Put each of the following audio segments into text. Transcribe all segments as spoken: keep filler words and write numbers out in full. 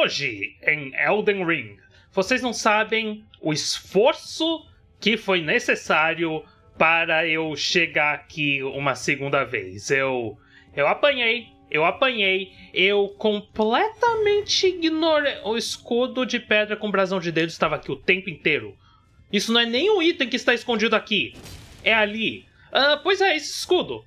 Hoje, em Elden Ring, vocês não sabem o esforço que foi necessário para eu chegar aqui uma segunda vez. Eu, eu apanhei, eu apanhei, eu completamente ignorei. O escudo de pedra com brasão de dedo estava aqui o tempo inteiro. Isso não é nenhum item que está escondido aqui. É ali. Ah, pois é, esse escudo.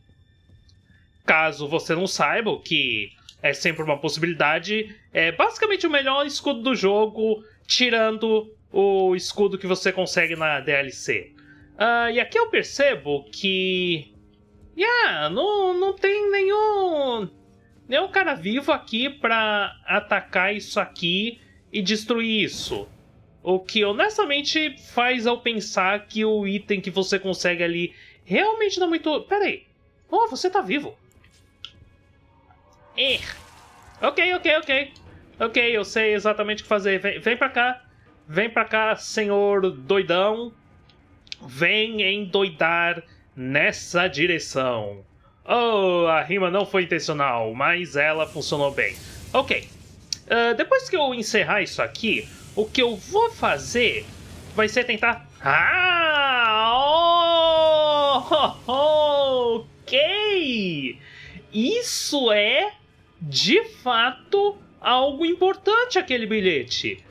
Caso você não saiba, que é sempre uma possibilidade, é basicamente o melhor escudo do jogo, tirando o escudo que você consegue na D L C. Uh, e aqui eu percebo que... Yeah, não, não tem nenhum... nenhum cara vivo aqui pra atacar isso aqui e destruir isso. O que honestamente faz eu pensar que o item que você consegue ali realmente não é muito... Pera aí. Oh, você tá vivo. Eh. Ok, ok, ok. Ok, eu sei exatamente o que fazer. Vem, vem pra cá. Vem pra cá, senhor doidão. Vem endoidar nessa direção. Oh, a rima não foi intencional, mas ela funcionou bem. Ok. Uh, depois que eu encerrar isso aqui, o que eu vou fazer vai ser tentar... Ah! Oh, oh, oh, ok! Isso é, de fato, algo importante, aquele bilhete.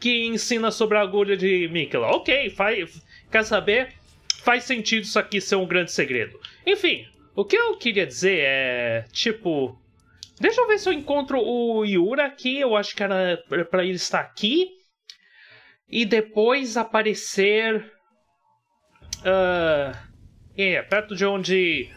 Que ensina sobre a agulha de Miquella. Ok, faz... Quer saber? Faz sentido isso aqui ser um grande segredo. Enfim, o que eu queria dizer é... Tipo... Deixa eu ver se eu encontro o Yura aqui. Eu acho que era pra ele estar aqui. E depois aparecer... Uh, é, perto de onde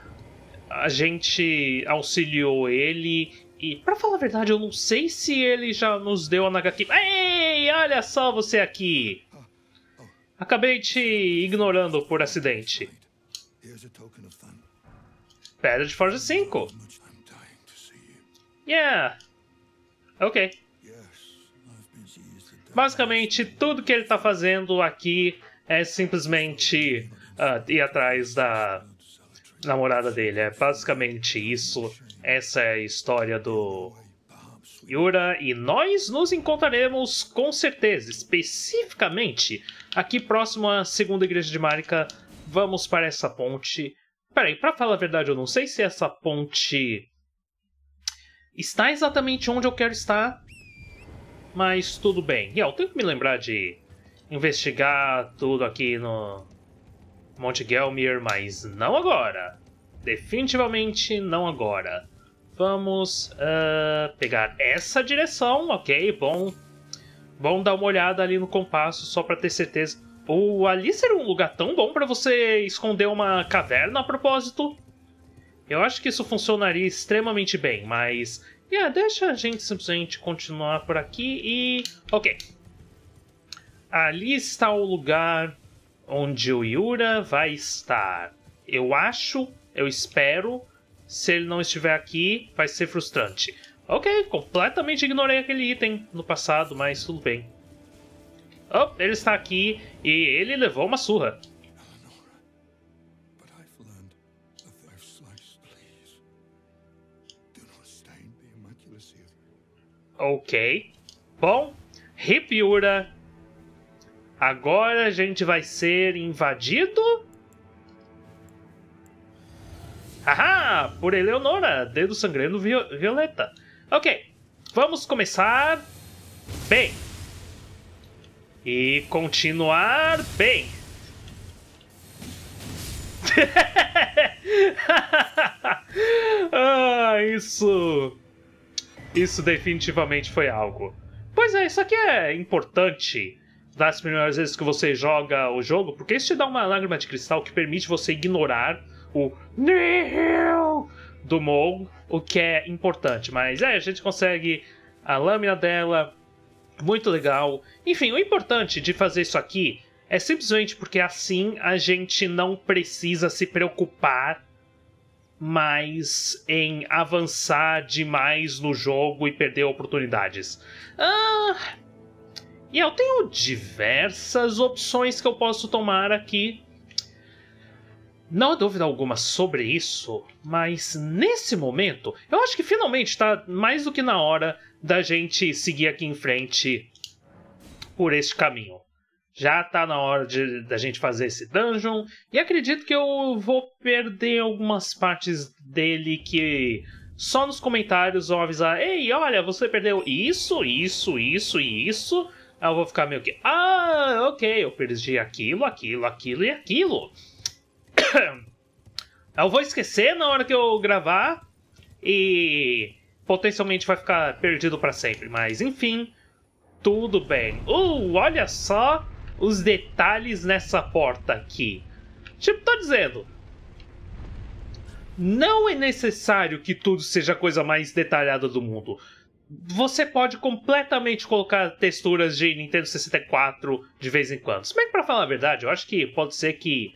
a gente auxiliou ele. E, pra falar a verdade, eu não sei se ele já nos deu a Nagaki... Ei, olha só você aqui! Acabei te ignorando por acidente. Pedra de Forja cinco. Yeah. Ok. Basicamente, tudo que ele tá fazendo aqui é simplesmente uh, ir atrás da namorada dele. É basicamente isso. Essa é a história do Yura. E nós nos encontraremos com certeza, especificamente... Aqui próximo à segunda igreja de Marika, vamos para essa ponte. Peraí, pra falar a verdade, eu não sei se essa ponte está exatamente onde eu quero estar, mas tudo bem. E eu tenho que me lembrar de investigar tudo aqui no Monte Gelmir, mas não agora. Definitivamente não agora. Vamos uh, pegar essa direção, ok, bom. Vamos dar uma olhada ali no compasso, só pra ter certeza. Ou oh, ali seria um lugar tão bom pra você esconder uma caverna, a propósito. Eu acho que isso funcionaria extremamente bem, mas... Yeah, deixa a gente simplesmente continuar por aqui e... Ok. Ali está o lugar onde o Yura vai estar. Eu acho, eu espero, se ele não estiver aqui, vai ser frustrante. Ok, completamente ignorei aquele item no passado, mas tudo bem. Oh, ele está aqui e ele levou uma surra. Ok. Bom, hip Yura. Agora a gente vai ser invadido... Haha, por Eleonora, dedo sangrando violeta. Ok, vamos começar bem. E continuar bem. Ah, isso... Isso definitivamente foi algo. Pois é, isso aqui é importante das primeiras vezes que você joga o jogo, porque isso te dá uma lágrima de cristal que permite você ignorar o Niall do Mog, o que é importante, mas é, a gente consegue a lâmina dela, muito legal. Enfim, o importante de fazer isso aqui é simplesmente porque assim a gente não precisa se preocupar mais em avançar demais no jogo e perder oportunidades. Ah, e eu tenho diversas opções que eu posso tomar aqui. Não há dúvida alguma sobre isso, mas nesse momento, eu acho que finalmente está mais do que na hora da gente seguir aqui em frente por este caminho. Já está na hora de, da gente fazer esse dungeon, e acredito que eu vou perder algumas partes dele que só nos comentários vão avisar: ei, olha, você perdeu isso, isso, isso e isso. Aí eu vou ficar meio que, ah, ok, eu perdi aquilo, aquilo, aquilo e aquilo. Eu vou esquecer na hora que eu gravar e potencialmente vai ficar perdido para sempre. Mas enfim, tudo bem. Uh, olha só os detalhes nessa porta aqui. Tipo, tô dizendo, não é necessário que tudo seja a coisa mais detalhada do mundo. Você pode completamente colocar texturas de Nintendo sessenta e quatro de vez em quando. Se bem que, pra falar a verdade, eu acho que pode ser que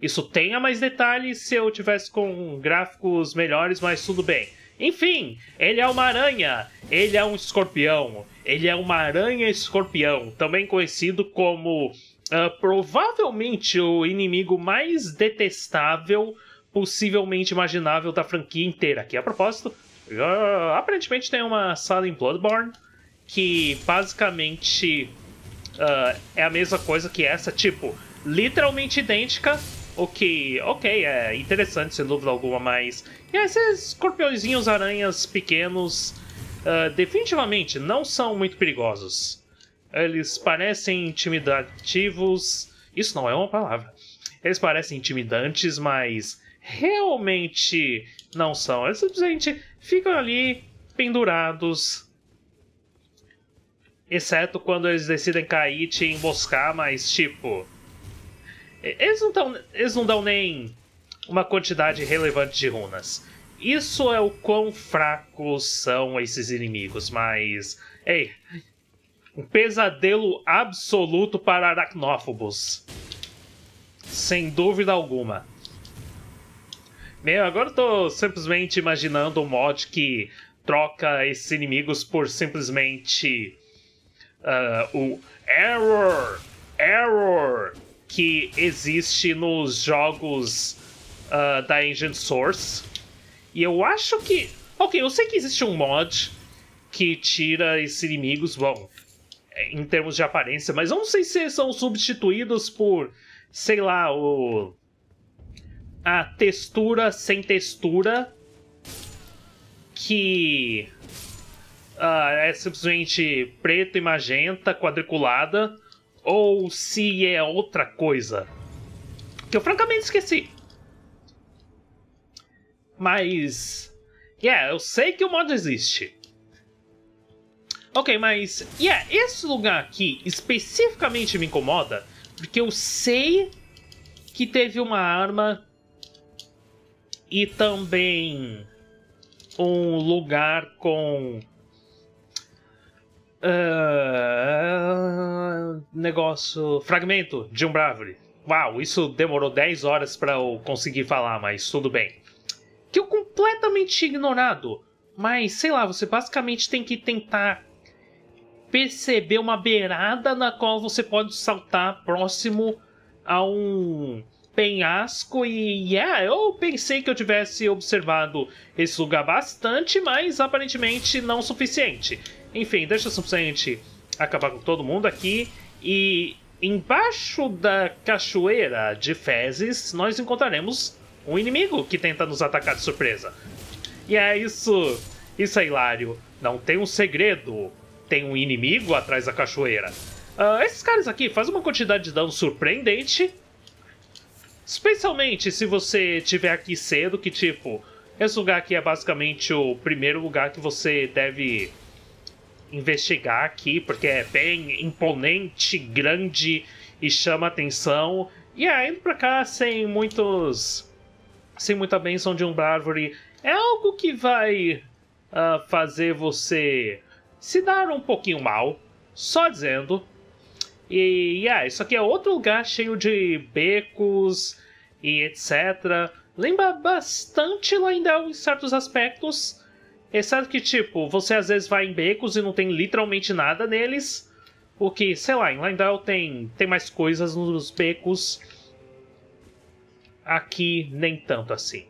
isso tenha mais detalhes se eu tivesse com gráficos melhores, mas tudo bem. Enfim, ele é uma aranha, ele é um escorpião, ele é uma aranha-escorpião, também conhecido como uh, provavelmente o inimigo mais detestável possivelmente imaginável da franquia inteira. Aqui, a propósito, Uh, aparentemente tem uma sala em Bloodborne que basicamente uh, é a mesma coisa que essa, tipo, literalmente idêntica, o que, ok, é interessante, sem dúvida alguma, mas e esses escorpiõezinhos aranhas pequenos uh, definitivamente não são muito perigosos. Eles parecem intimidativos, isso não é uma palavra, eles parecem intimidantes, mas realmente não são. Eles simplesmente ficam ali pendurados, exceto quando eles decidem cair e te emboscar, mas tipo, eles não dão, eles não dão nem uma quantidade relevante de runas. Isso é o quão fracos são esses inimigos, mas ei, um pesadelo absoluto para aracnófobos, sem dúvida alguma. Meu, agora eu tô simplesmente imaginando um mod que troca esses inimigos por simplesmente uh, o error, error que existe nos jogos uh, da Engine Source. E eu acho que, ok, eu sei que existe um mod que tira esses inimigos, bom, em termos de aparência, mas eu não sei se são substituídos por, sei lá, o... a textura sem textura, que uh, é simplesmente preto e magenta, quadriculada, ou se é outra coisa, que eu francamente esqueci. Mas, yeah, eu sei que o mod existe. Ok, mas, yeah, esse lugar aqui especificamente me incomoda, porque eu sei que teve uma arma e também um lugar com uh, negócio, fragmento de um brávore. Uau, isso demorou dez horas para eu conseguir falar, mas tudo bem. Que eu completamente tinha ignorado. Mas, sei lá, você basicamente tem que tentar perceber uma beirada na qual você pode saltar próximo a um penhasco, e yeah, eu pensei que eu tivesse observado esse lugar bastante, mas aparentemente não o suficiente. Enfim, deixa eu simplesmente acabar com todo mundo aqui. E embaixo da cachoeira de fezes nós encontraremos um inimigo que tenta nos atacar de surpresa. E é isso, isso é hilário. Não tem um segredo, tem um inimigo atrás da cachoeira. Uh, esses caras aqui fazem uma quantidade de dano surpreendente, especialmente se você estiver aqui cedo, que tipo, esse lugar aqui é basicamente o primeiro lugar que você deve investigar aqui, porque é bem imponente, grande e chama atenção. E aí, indo pra cá sem muitos, sem muita benção de um brávore, é algo que vai uh, fazer você se dar um pouquinho mal, só dizendo. E yeah, isso aqui é outro lugar cheio de becos e etcétera. Lembra bastante Leyndell em certos aspectos, exceto que tipo, você às vezes vai em becos e não tem literalmente nada neles, porque, sei lá, em Leyndell tem, tem mais coisas nos becos. Aqui, nem tanto assim.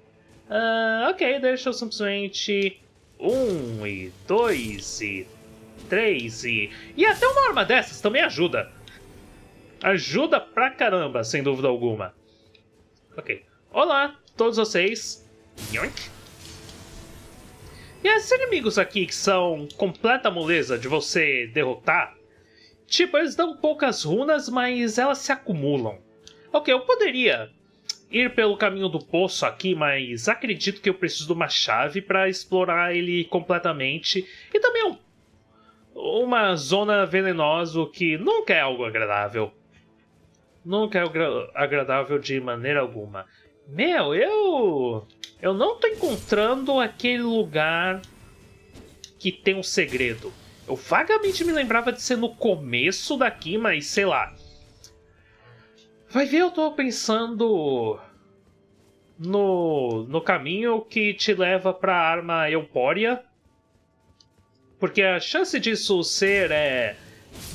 Uh, ok, deixa eu simplesmente... Um, e dois, e três, e... E até uma arma dessas também ajuda. Ajuda pra caramba, sem dúvida alguma. Ok. Olá, todos vocês. Yoink. E esses inimigos aqui que são completa moleza de você derrotar... Tipo, eles dão poucas runas, mas elas se acumulam. Ok, eu poderia... ir pelo caminho do poço aqui, mas acredito que eu preciso de uma chave para explorar ele completamente. E também um, uma zona venenosa, que nunca é algo agradável. Nunca é agradável de maneira alguma. Meu, eu... Eu não tô encontrando aquele lugar que tem um segredo. Eu vagamente me lembrava de ser no começo daqui, mas sei lá. Vai ver, eu tô pensando no, no caminho que te leva pra arma Eupória. Porque a chance disso ser é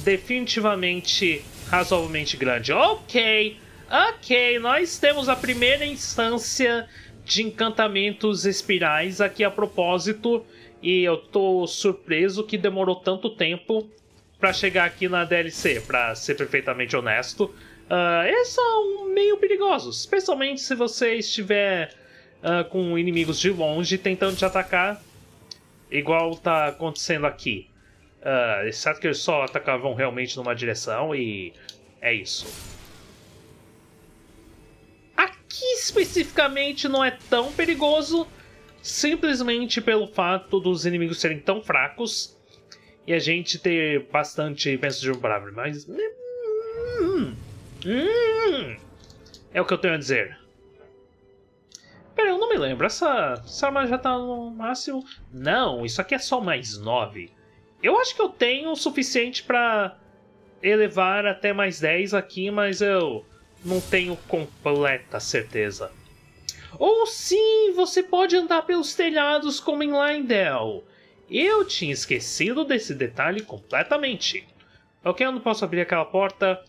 definitivamente razoavelmente grande. Ok, ok, nós temos a primeira instância de encantamentos espirais aqui a propósito. E eu tô surpreso que demorou tanto tempo pra chegar aqui na D L C, pra ser perfeitamente honesto. Uh, eles são meio perigosos, especialmente se você estiver uh, com inimigos de longe tentando te atacar, igual tá acontecendo aqui. Uh, exceto que eles só atacavam realmente numa direção e é isso. Aqui especificamente não é tão perigoso, simplesmente pelo fato dos inimigos serem tão fracos e a gente ter bastante penso de um parágrafo, mas... Hum. Hum, é o que eu tenho a dizer. Pera, eu não me lembro. Essa, essa arma já tá no máximo. Não, isso aqui é só mais nove. Eu acho que eu tenho o suficiente pra elevar até mais dez aqui, mas eu não tenho completa certeza. Ou sim, você pode andar pelos telhados como em Leyndell. Eu tinha esquecido desse detalhe completamente. Ok, eu não posso abrir aquela porta.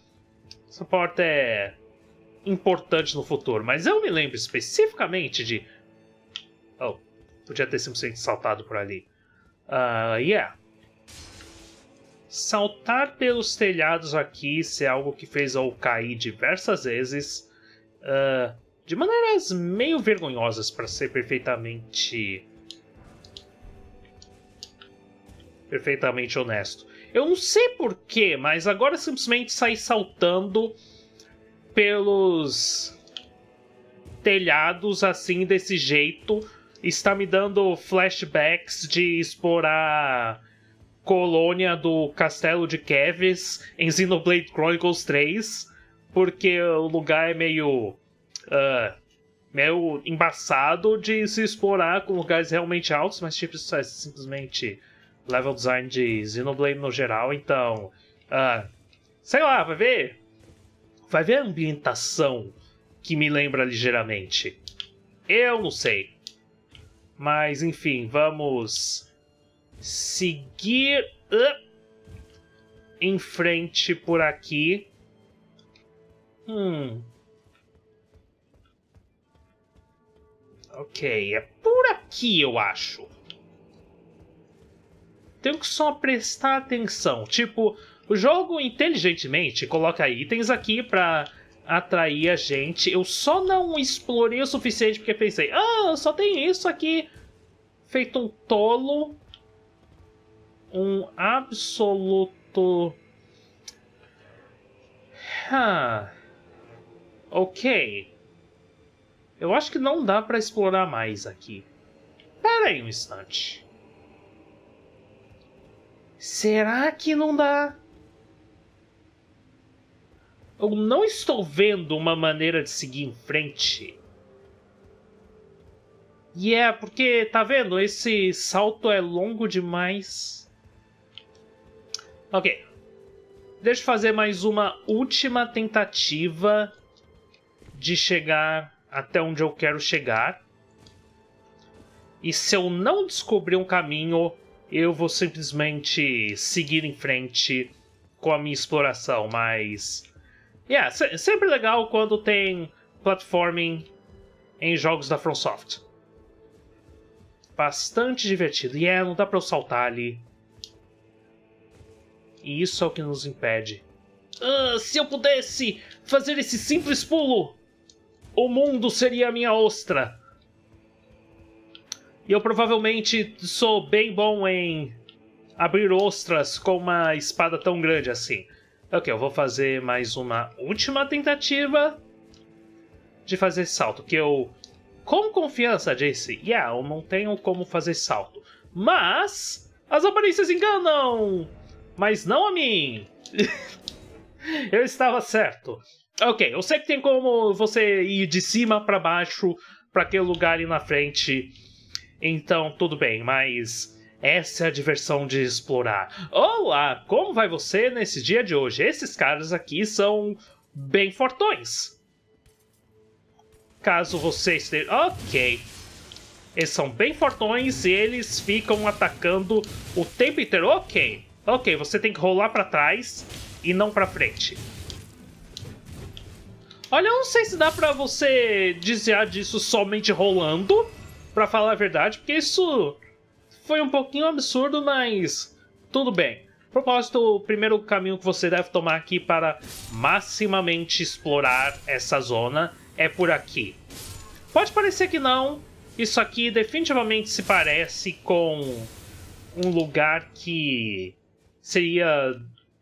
Essa porta é importante no futuro, mas eu me lembro especificamente de... Oh, podia ter simplesmente saltado por ali. Uh, yeah. Saltar pelos telhados aqui, isso é algo que fez eu cair diversas vezes. Uh, de maneiras meio vergonhosas, para ser perfeitamente... Perfeitamente honesto. Eu não sei porquê, mas agora simplesmente saí saltando pelos telhados assim, desse jeito. Está me dando flashbacks de explorar a colônia do castelo de Kevys em Xenoblade Chronicles três. Porque o lugar é meio, uh, meio embaçado de se explorar com lugares realmente altos, mas tipo, isso é simplesmente... level design de Xenoblade no geral, então... Uh, sei lá, vai ver... Vai ver a ambientação que me lembra ligeiramente. Eu não sei. Mas, enfim, vamos... seguir... Uh, em frente por aqui. Hum... Ok, é por aqui, eu acho. Tenho que só prestar atenção. Tipo, o jogo inteligentemente coloca itens aqui pra atrair a gente. Eu só não explorei o suficiente porque pensei, ah, só tem isso aqui. Feito um tolo. Um absoluto... Ah. Ok. Eu acho que não dá pra explorar mais aqui. Pera aí um instante. Será que não dá? Eu não estou vendo uma maneira de seguir em frente. E é porque, tá vendo? Esse salto é longo demais. Ok. Deixa eu fazer mais uma última tentativa de chegar até onde eu quero chegar. E se eu não descobrir um caminho... eu vou simplesmente seguir em frente com a minha exploração, mas... Yeah, se sempre legal quando tem platforming em jogos da FromSoft. Bastante divertido. E é, não dá pra eu saltar ali. E isso é o que nos impede. Ah, se eu pudesse fazer esse simples pulo, o mundo seria a minha ostra. E eu provavelmente sou bem bom em abrir ostras com uma espada tão grande assim. Ok, eu vou fazer mais uma última tentativa de fazer esse salto. Que eu, com confiança, disse, yeah, eu não tenho como fazer salto. Mas as aparências enganam! Mas não a mim! Eu estava certo. Ok, eu sei que tem como você ir de cima para baixo para aquele lugar ali na frente. Então, tudo bem, mas essa é a diversão de explorar. Olá, como vai você nesse dia de hoje? Esses caras aqui são bem fortões. Caso você esteja... Ok. Eles são bem fortões e eles ficam atacando o tempo inteiro. Ok. Ok, você tem que rolar pra trás e não pra frente. Olha, eu não sei se dá pra você desviar disso somente rolando, pra falar a verdade, porque isso foi um pouquinho absurdo, mas tudo bem. A propósito, o primeiro caminho que você deve tomar aqui para maximamente explorar essa zona é por aqui. Pode parecer que não, isso aqui definitivamente se parece com um lugar que seria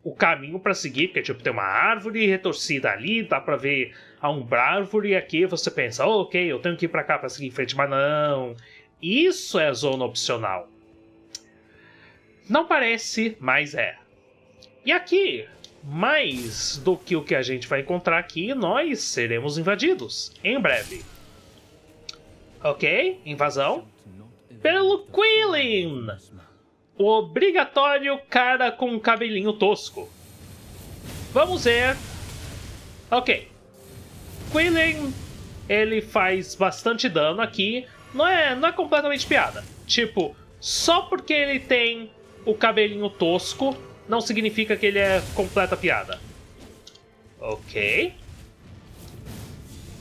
o caminho para seguir, porque tipo, tem uma árvore retorcida ali, dá pra ver a umbra-árvore, e aqui você pensa, oh, ok, eu tenho que ir pra cá pra seguir em frente, mas não, isso é a zona opcional. Não parece, mas é. E aqui, mais do que o que a gente vai encontrar aqui, nós seremos invadidos, em breve. Ok, invasão. Pelo Quillon! O obrigatório cara com um cabelinho tosco. Vamos ver. Ok. Quillon, ele faz bastante dano aqui. Não é, não é completamente piada. Tipo, só porque ele tem o cabelinho tosco, não significa que ele é completa piada. Ok.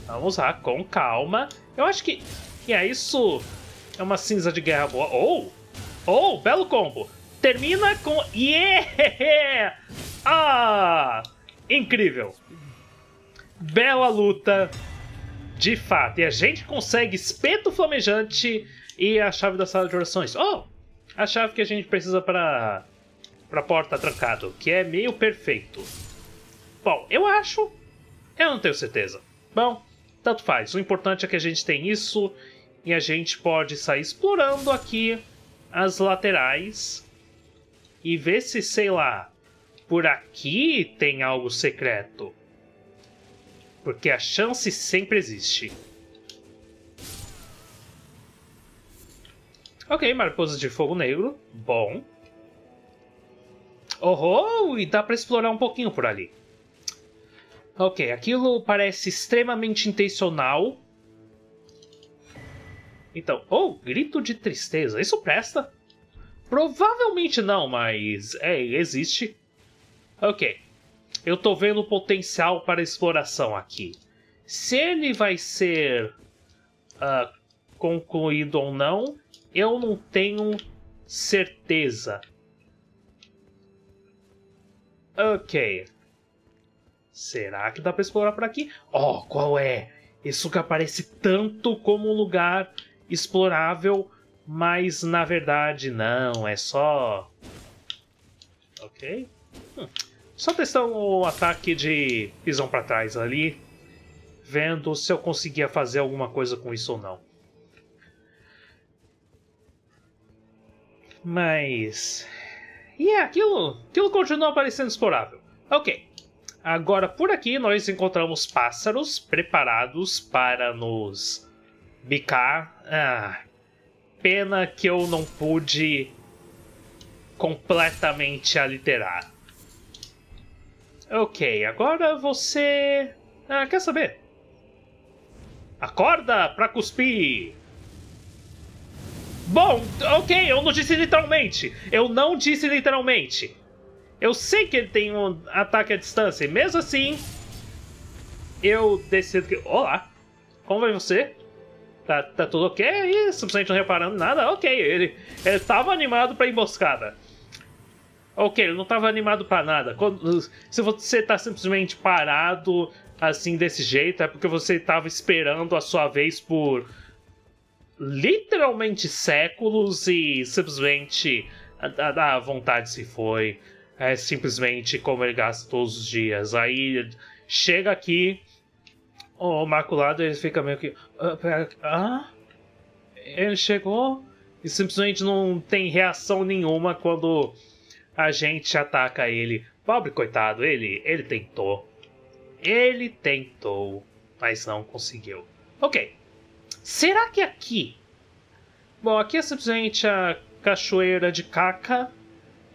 Vamos lá, com calma. Eu acho que... E é isso... É uma cinza de guerra boa. Oh! Oh, belo combo. Termina com... Yeah! Ah! Incrível. Bela luta. De fato. E a gente consegue espeto flamejante e a chave da sala de orações. Oh! A chave que a gente precisa para para porta trancada, que é meio perfeito. Bom, eu acho... Eu não tenho certeza. Bom, tanto faz. O importante é que a gente tem isso e a gente pode sair explorando aqui as laterais e ver se, sei lá, por aqui tem algo secreto. Porque a chance sempre existe. Ok, mariposa de fogo negro. Bom. Oh, oh, e dá pra explorar um pouquinho por ali. Ok, aquilo parece extremamente intencional. Então, oh, grito de tristeza, isso presta? Provavelmente não, mas é, existe. Ok, eu tô vendo potencial para exploração aqui. Se ele vai ser uh, concluído ou não, eu não tenho certeza. Ok, será que dá para explorar por aqui? Oh, qual é? Isso que aparece tanto como um lugar explorável, mas na verdade não, é só... Ok. Hum. Só testando o ataque de pisão para trás ali, vendo se eu conseguia fazer alguma coisa com isso ou não. Mas... E yeah, aquilo, aquilo continua parecendo explorável. Ok. Agora por aqui nós encontramos pássaros preparados para nos... bicar. Ah, pena que eu não pude completamente aliterar. Ok, agora você... Ah, quer saber? Acorda pra cuspir! Bom, ok, eu não disse literalmente. Eu não disse literalmente. Eu sei que ele tem um ataque à distância, e mesmo assim... Eu decido que... Olá, como vai você? Tá, tá tudo ok aí, simplesmente não reparando nada. Ok, ele, ele tava animado pra emboscada. Ok, ele não tava animado pra nada. Quando, se você tá simplesmente parado assim desse jeito, é porque você tava esperando a sua vez por literalmente séculos e simplesmente a, a, a vontade se foi. É simplesmente como ele gasta todos os dias. Aí chega aqui, o maculado, ele fica meio que... Ah? Ele chegou e simplesmente não tem reação nenhuma quando a gente ataca ele. Pobre coitado, ele, ele tentou. Ele tentou, mas não conseguiu. Ok. Será que aqui... Bom, aqui é simplesmente a cachoeira de caca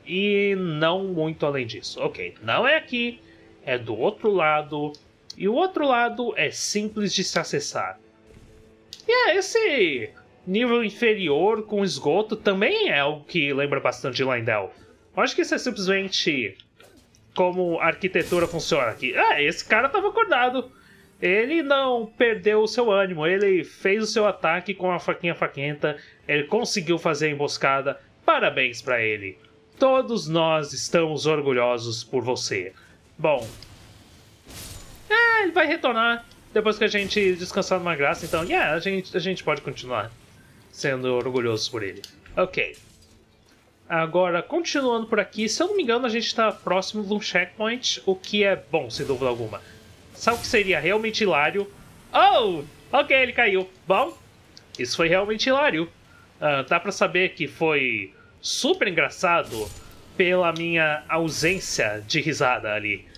e não muito além disso. Ok, não é aqui, é do outro lado... E o outro lado é simples de se acessar. E é, esse nível inferior com esgoto também é algo que lembra bastante de Leyndell. Eu acho que isso é simplesmente como a arquitetura funciona aqui. Ah, esse cara estava acordado. Ele não perdeu o seu ânimo. Ele fez o seu ataque com a faquinha faquenta. Ele conseguiu fazer a emboscada. Parabéns para ele. Todos nós estamos orgulhosos por você. Bom... É, ele vai retornar depois que a gente descansar numa graça, então, yeah, a gente, a gente pode continuar sendo orgulhoso por ele. Ok. Agora, continuando por aqui, se eu não me engano, a gente está próximo de um checkpoint, o que é bom, sem dúvida alguma. Sabe o que seria realmente hilário? Oh! Ok, ele caiu. Bom, isso foi realmente hilário. Uh, dá pra saber que foi super engraçado pela minha ausência de risada ali.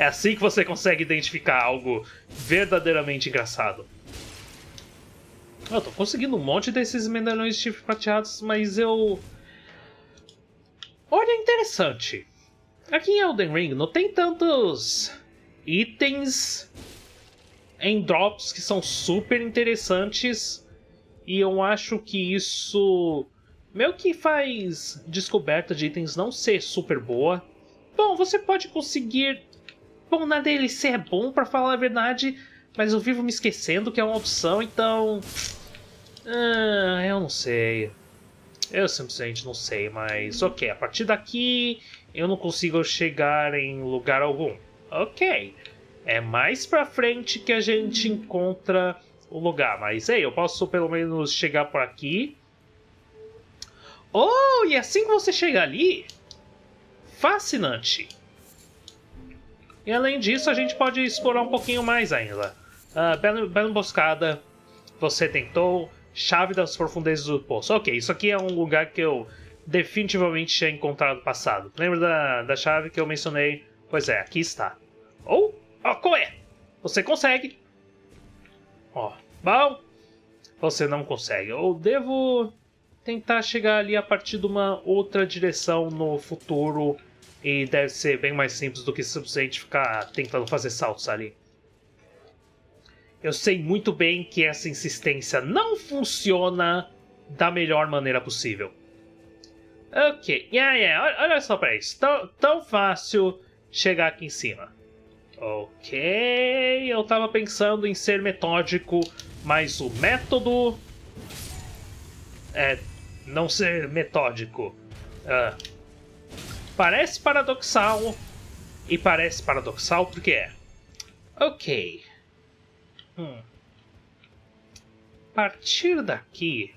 É assim que você consegue identificar algo verdadeiramente engraçado. Eu tô conseguindo um monte desses medalhões de chifres prateados, mas eu... Olha, interessante. Aqui em Elden Ring não tem tantos itens em drops que são super interessantes. E eu acho que isso meio que faz descoberta de itens não ser super boa. Bom, você pode conseguir... Bom, na D L C é bom, pra falar a verdade, mas eu vivo me esquecendo que é uma opção, então... Ah, eu não sei. Eu simplesmente não sei, mas... Ok, a partir daqui eu não consigo chegar em lugar algum. Ok. É mais pra frente que a gente encontra o lugar, mas ei, eu posso pelo menos chegar por aqui. Oh, e assim que você chega ali... Fascinante. E além disso, a gente pode explorar um pouquinho mais ainda. Uh, bela, bela emboscada. Você tentou. Chave das profundezas do poço. Ok, isso aqui é um lugar que eu definitivamente tinha encontrado no passado. Lembra da, da chave que eu mencionei? Pois é, aqui está. Ou, oh, oh, qual é? Você consegue. Ó, oh, bom. Você não consegue. Eu devo tentar chegar ali a partir de uma outra direção no futuro. E deve ser bem mais simples do que simplesmente ficar tentando fazer saltos ali. Eu sei muito bem que essa insistência não funciona da melhor maneira possível. Ok, yeah, yeah. Olha só pra isso. Tão, tão fácil chegar aqui em cima. Ok, eu tava pensando em ser metódico, mas o método é não ser metódico. Uh, Parece paradoxal, e parece paradoxal porque é. Ok. Hum. A partir daqui...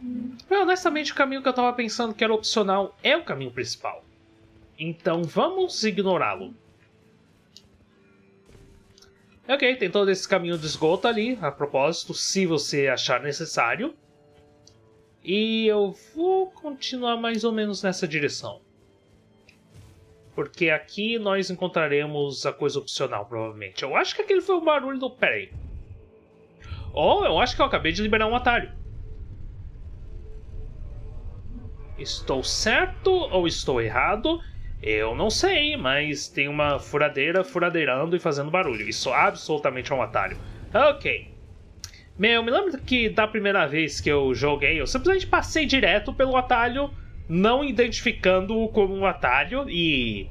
Bem, honestamente, o caminho que eu estava pensando que era opcional é o caminho principal. Então vamos ignorá-lo. Ok, tem todo esse caminho de esgoto ali, a propósito, se você achar necessário. E eu vou continuar mais ou menos nessa direção. Porque aqui nós encontraremos a coisa opcional, provavelmente. Eu acho que aquele foi o barulho do... Pera aí. Oh, eu acho que eu acabei de liberar um atalho. Estou certo ou estou errado? Eu não sei, mas tem uma furadeira furadeirando e fazendo barulho. Isso absolutamente é um atalho. Ok. Meu, me lembro que da primeira vez que eu joguei, eu simplesmente passei direto pelo atalho, não identificando-o como um atalho, e...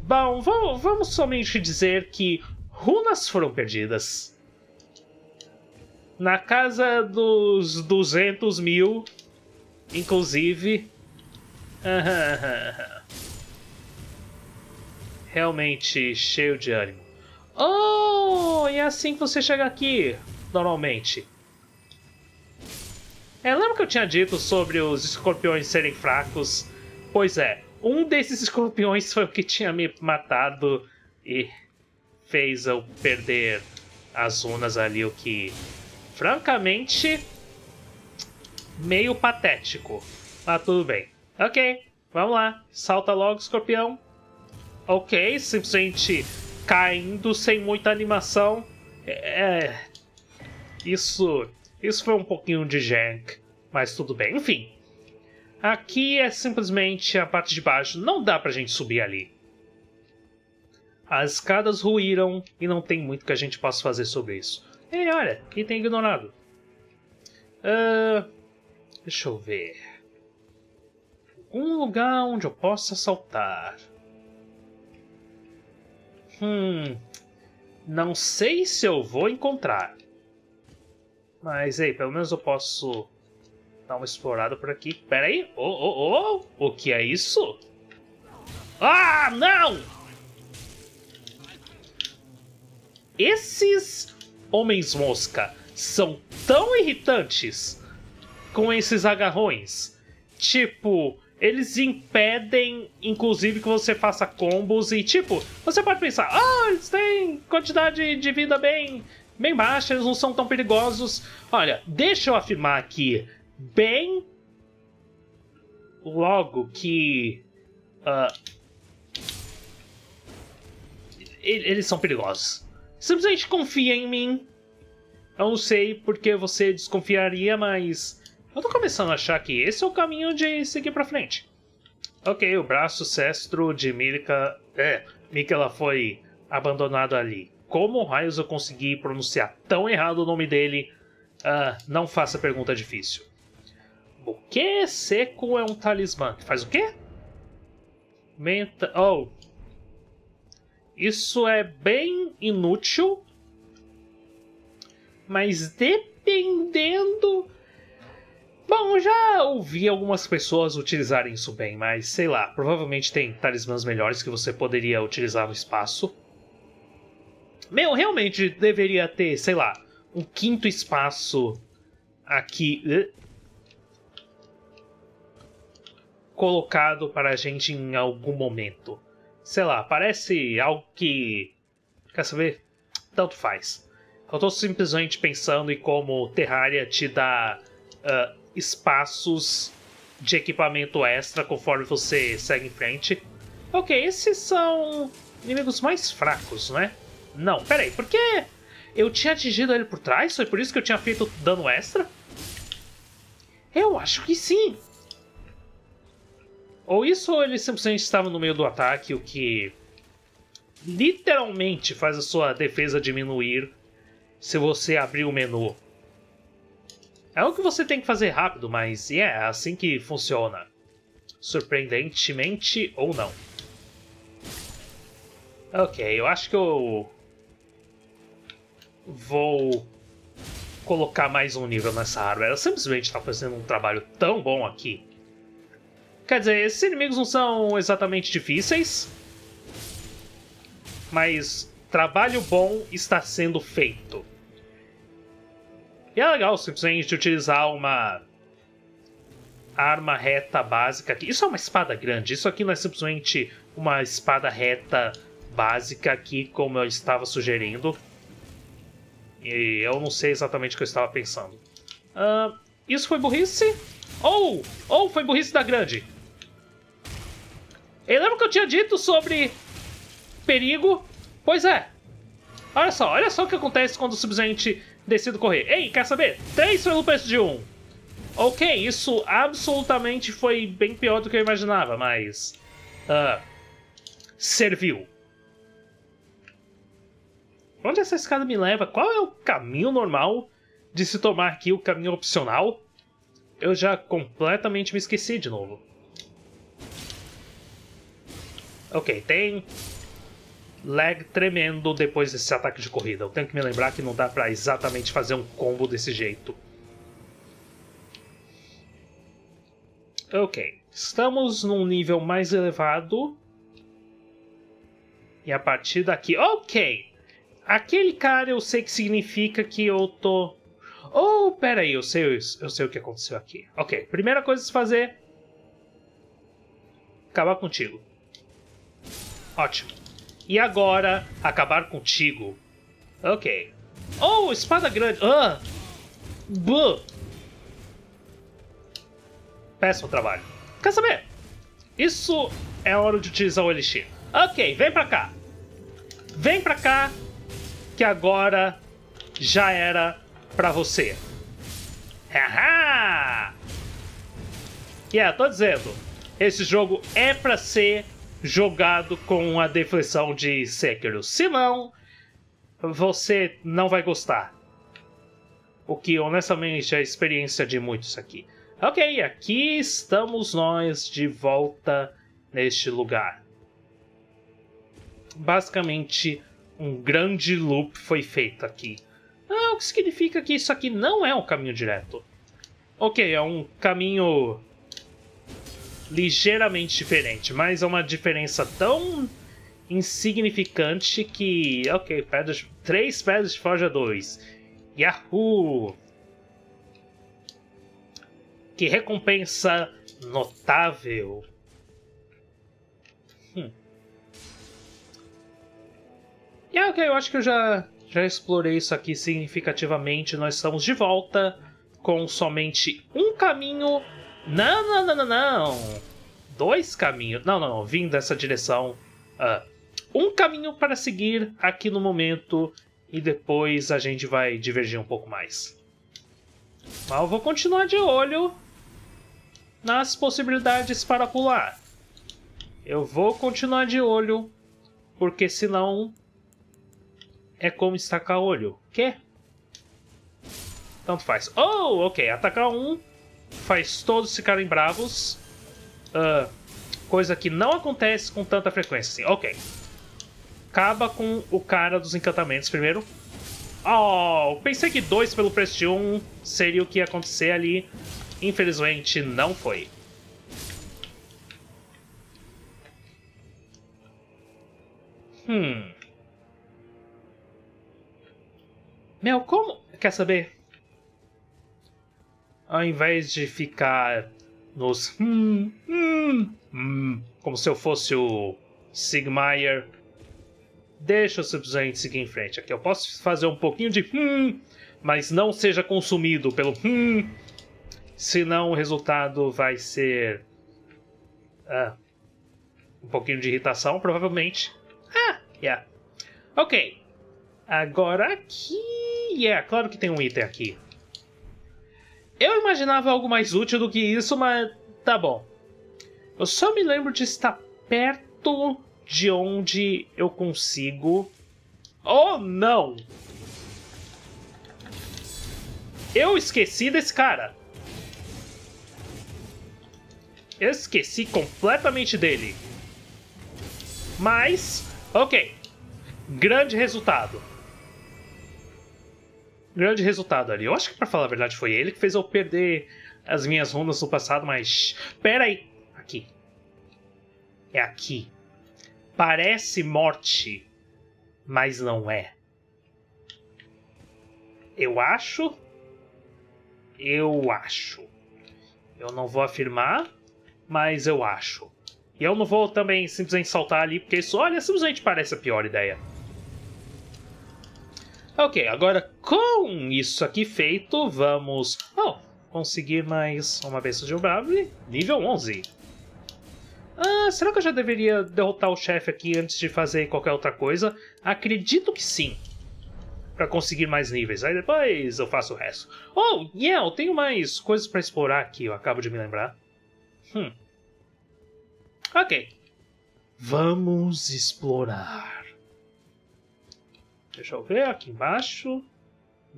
Bom, vamos, vamos somente dizer que runas foram perdidas. na casa dos duzentos mil, inclusive. Realmente cheio de ânimo. Oh, é assim que você chega aqui, normalmente. É, lembra que eu tinha dito sobre os escorpiões serem fracos? Pois é, um desses escorpiões foi o que tinha me matado e fez eu perder as runas ali, o que, francamente, meio patético. Mas tudo bem. Ok, vamos lá. Salta logo, escorpião. Ok, simplesmente caindo sem muita animação. É... Isso... Isso foi um pouquinho de jank, mas tudo bem. Enfim, aqui é simplesmente a parte de baixo. Não dá pra gente subir ali. As escadas ruíram e não tem muito que a gente possa fazer sobre isso. E olha, item ignorado. Uh, deixa eu ver. Um lugar onde eu possa saltar. Hum, não sei se eu vou encontrar. Mas aí, pelo menos eu posso dar uma explorada por aqui. Pera aí. Oh, oh, oh. O que é isso? Ah, não! Esses homens-mosca são tão irritantes com esses agarrões. Tipo, eles impedem, inclusive, que você faça combos. E, tipo, você pode pensar, ah, eles têm quantidade de vida bem... bem baixa, eles não são tão perigosos. Olha, deixa eu afirmar aqui bem logo que uh, eles são perigosos. Simplesmente confia em mim. Eu não sei porque você desconfiaria, mas eu tô começando a achar que esse é o caminho de seguir pra frente. Ok, o braço sestro de Mirka, é, Miquella foi abandonado ali. Como raios eu consegui pronunciar tão errado o nome dele? Uh, não faça pergunta difícil. Buquê seco é um talismã. Faz o quê? Menta... Oh. Isso é bem inútil. Mas dependendo... Bom, já ouvi algumas pessoas utilizarem isso bem, mas sei lá. Provavelmente tem talismãs melhores que você poderia utilizar no espaço. Meu, realmente deveria ter, sei lá, um quinto espaço aqui colocado para a gente em algum momento. Sei lá, parece algo que... Quer saber? Tanto faz. Eu tô simplesmente pensando em como Terraria te dá uh, espaços de equipamento extra conforme você segue em frente. Ok, esses são inimigos mais fracos, né? Não, peraí, por que eu tinha atingido ele por trás? Foi por isso que eu tinha feito dano extra? Eu acho que sim. Ou isso, ou ele simplesmente estava no meio do ataque, o que literalmente faz a sua defesa diminuir se você abrir o menu. É algo que você tem que fazer rápido, mas é yeah, assim que funciona. Surpreendentemente ou não. Ok, eu acho que eu vou colocar mais um nível nessa árvore. Ela simplesmente está fazendo um trabalho tão bom aqui. Quer dizer, esses inimigos não são exatamente difíceis, mas trabalho bom está sendo feito. E é legal simplesmente utilizar uma arma reta básica aqui. Isso é uma espada grande, isso aqui não é simplesmente uma espada reta básica aqui, como eu estava sugerindo. E eu não sei exatamente o que eu estava pensando. Uh, isso foi burrice? Ou oh, oh, foi burrice da grande? Eu lembro que eu tinha dito sobre perigo. Pois é. Olha só, olha só o que acontece quando simplesmente decido correr. Ei, quer saber? Três pelo preço de um. Ok, isso absolutamente foi bem pior do que eu imaginava, mas... Uh, serviu. Onde essa escada me leva? Qual é o caminho normal de se tomar aqui, o caminho opcional? Eu já completamente me esqueci de novo. Ok, tem lag tremendo depois desse ataque de corrida. Eu tenho que me lembrar que não dá pra exatamente fazer um combo desse jeito. Ok, estamos num nível mais elevado. E a partir daqui... Ok! Aquele cara eu sei que significa que eu tô... Oh, pera aí, eu sei, eu sei o que aconteceu aqui. Ok, primeira coisa a se fazer... Acabar contigo. Ótimo. E agora, acabar contigo. Ok. Oh, espada grande! Ah! Buh! Péssimo trabalho. Quer saber? Isso é hora de utilizar o elixir. Ok, vem pra cá. Vem pra cá, que agora já era pra você. Haha! Yeah, tô dizendo. Esse jogo é pra ser jogado com a deflexão de Sekiro. Se não, você não vai gostar. O que, honestamente, é a experiência de muitos aqui. Ok, aqui estamos nós de volta neste lugar. Basicamente, um grande loop foi feito aqui. Ah, o que significa que isso aqui não é um caminho direto. Ok, é um caminho ligeiramente diferente, mas é uma diferença tão insignificante que... Ok, pedras... três pedras de forja dois. Yahoo! Que recompensa notável. Hum. E yeah, ok, eu acho que eu já, já explorei isso aqui significativamente. Nós estamos de volta com somente um caminho. Não, não, não, não, não. Dois caminhos. Não, não, não. Vim dessa direção. Uh, um caminho para seguir aqui no momento. E depois a gente vai divergir um pouco mais. Mas eu vou continuar de olho nas possibilidades para pular. Eu vou continuar de olho, porque senão... É como estacar olho. Quê? Tanto faz. Oh, ok. Atacar um faz todos ficarem bravos. Uh, coisa que não acontece com tanta frequência assim. Ok. Acaba com o cara dos encantamentos primeiro. Oh, pensei que dois pelo preço de um seria o que ia acontecer ali. Infelizmente, não foi. Hmm... Meu, como... Quer saber? Ao invés de ficar nos... Hum, hum, hum, como se eu fosse o Sigmeier, deixa eu simplesmente seguir em frente. Aqui eu posso fazer um pouquinho de... Hum, mas não seja consumido pelo... Hum, senão o resultado vai ser... Ah, um pouquinho de irritação, provavelmente. Ah, yeah. Ok. Agora aqui... É, yeah, claro que tem um item aqui. Eu imaginava algo mais útil do que isso, mas tá bom. Eu só me lembro de estar perto de onde eu consigo... Oh, não! Eu esqueci desse cara. Eu esqueci completamente dele. Mas, ok. Grande resultado. Grande resultado ali. Eu acho que, pra falar a verdade, foi ele que fez eu perder as minhas runas no passado, mas... Pera aí. Aqui. É aqui. Parece morte, mas não é. Eu acho. Eu acho. Eu não vou afirmar, mas eu acho. E eu não vou também simplesmente saltar ali, porque isso, olha, simplesmente parece a pior ideia. Ok, agora com isso aqui feito, vamos... Oh, conseguir mais uma besta de Ubrable, nível onze. Ah, será que eu já deveria derrotar o chefe aqui antes de fazer qualquer outra coisa? Acredito que sim, para conseguir mais níveis. Aí depois eu faço o resto. Oh, yeah, eu tenho mais coisas para explorar aqui, eu acabo de me lembrar. Hum. Ok. Vamos explorar. Deixa eu ver, aqui embaixo.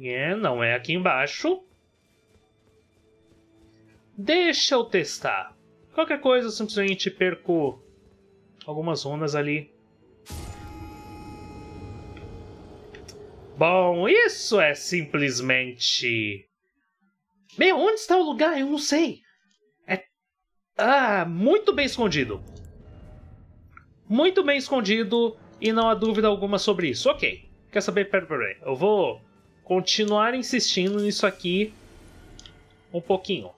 É, não é aqui embaixo. Deixa eu testar. Qualquer coisa, eu simplesmente perco algumas runas ali. Bom, isso é simplesmente... Meu, onde está o lugar? Eu não sei. É... Ah, muito bem escondido. Muito bem escondido e não há dúvida alguma sobre isso. Ok, quer saber? Pera, pera, pera. Eu vou continuar insistindo nisso aqui um pouquinho.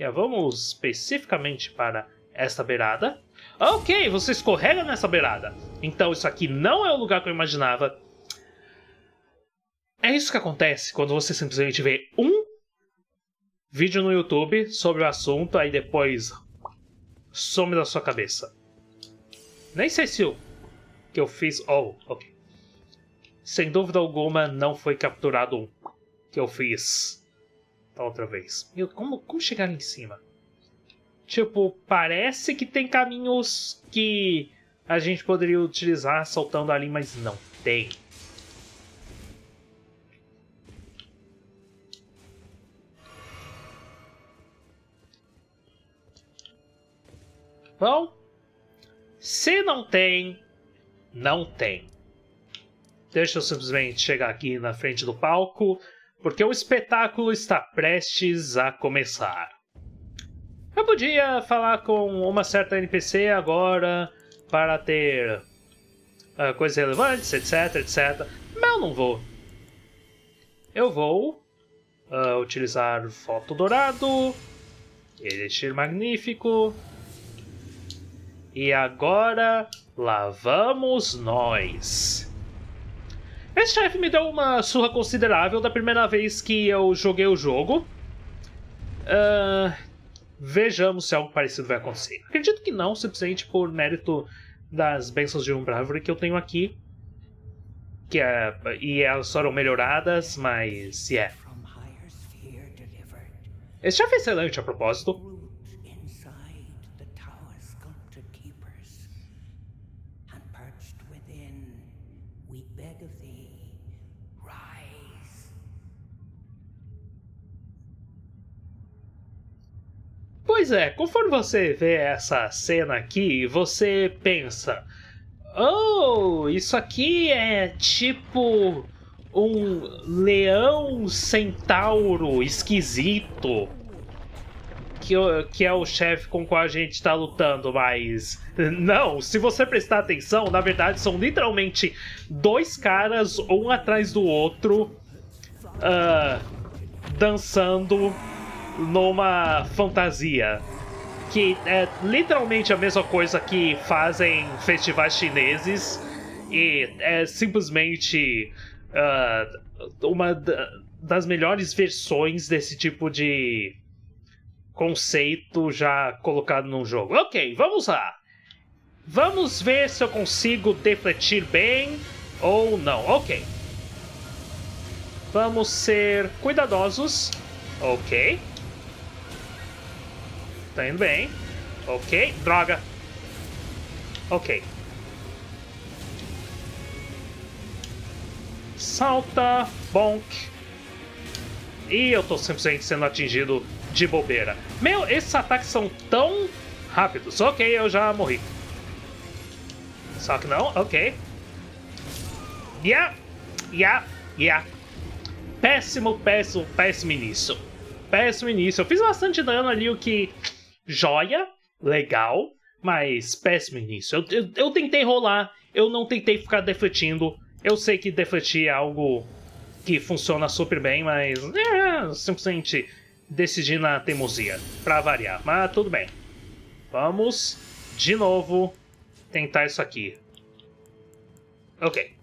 Já vamos especificamente para esta beirada. Ok, você escorrega nessa beirada. Então isso aqui não é o lugar que eu imaginava. É isso que acontece quando você simplesmente vê um vídeo no YouTube sobre o assunto, aí depois some da sua cabeça. Nem sei se o que eu fiz... Oh, ok. Sem dúvida alguma, não foi capturado um que eu fiz da outra vez. Meu, como, como chegar em cima? Tipo, parece que tem caminhos que a gente poderia utilizar saltando ali, mas não tem. Bom, se não tem, não tem. Deixa eu simplesmente chegar aqui na frente do palco, porque o espetáculo está prestes a começar. Eu podia falar com uma certa N P C agora para ter uh, coisas relevantes, etc, et cetera. Mas eu não vou. Eu vou uh, utilizar foto dourado, elixir magnífico. E agora, lá vamos nós. Esse chefe me deu uma surra considerável da primeira vez que eu joguei o jogo. Uh, vejamos se algo parecido vai acontecer. Acredito que não, simplesmente por mérito das bênçãos de Umbravery que eu tenho aqui. Que é, e elas foram melhoradas, mas... Yeah. Esse chefe é excelente, a propósito. Pois é, conforme você vê essa cena aqui, você pensa: oh, isso aqui é tipo um leão centauro esquisito, que, que é o chefe com o qual a gente está lutando, mas não, se você prestar atenção, na verdade são literalmente dois caras, um atrás do outro, uh, dançando numa fantasia, que é literalmente a mesma coisa que fazem festivais chineses, e é simplesmente uh, uma das melhores versões desse tipo de conceito já colocado num jogo. Ok, vamos lá. Vamos ver se eu consigo defletir bem ou não. Ok. Vamos ser cuidadosos. Ok. Tá indo bem. Ok. Droga. Ok. Salta. Bonk. E eu tô simplesmente sendo atingido de bobeira. Meu, esses ataques são tão rápidos. Ok, eu já morri. Só que não. Ok. Yeah. Yeah. Yeah. Péssimo, péssimo, péssimo início. Péssimo início. Eu fiz bastante dano ali, o que... Joia, legal, mas péssimo início. Eu, eu, eu tentei rolar, eu não tentei ficar defletindo. Eu sei que defletir é algo que funciona super bem, mas é, simplesmente decidi na teimosia, pra variar. Mas tudo bem. Vamos, de novo, tentar isso aqui. Ok.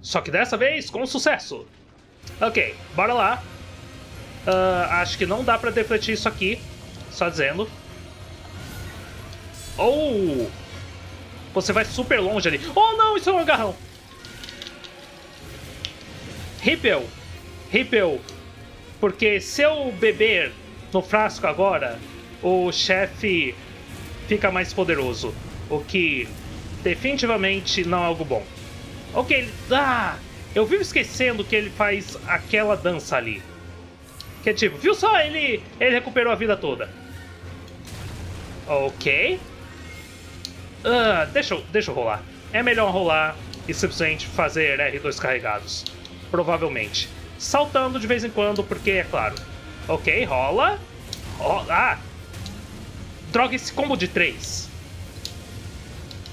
Só que dessa vez, com sucesso. Ok, bora lá. Uh, acho que não dá pra defletir isso aqui. Só dizendo. Oh! Você vai super longe ali. Oh não, isso é um agarrão. Ripple. Ripple. Porque se eu beber no frasco agora, o chefe fica mais poderoso. O que definitivamente não é algo bom. Ok, ele... Ah! Eu vivo esquecendo que ele faz aquela dança ali. Que é tipo, viu só? Ele, ele recuperou a vida toda. Ok. Uh, deixa, eu, deixa eu rolar. É melhor rolar e simplesmente fazer R dois carregados. Provavelmente. Saltando de vez em quando, porque é claro. Ok, rola. rola. Ah! Droga, esse combo de três.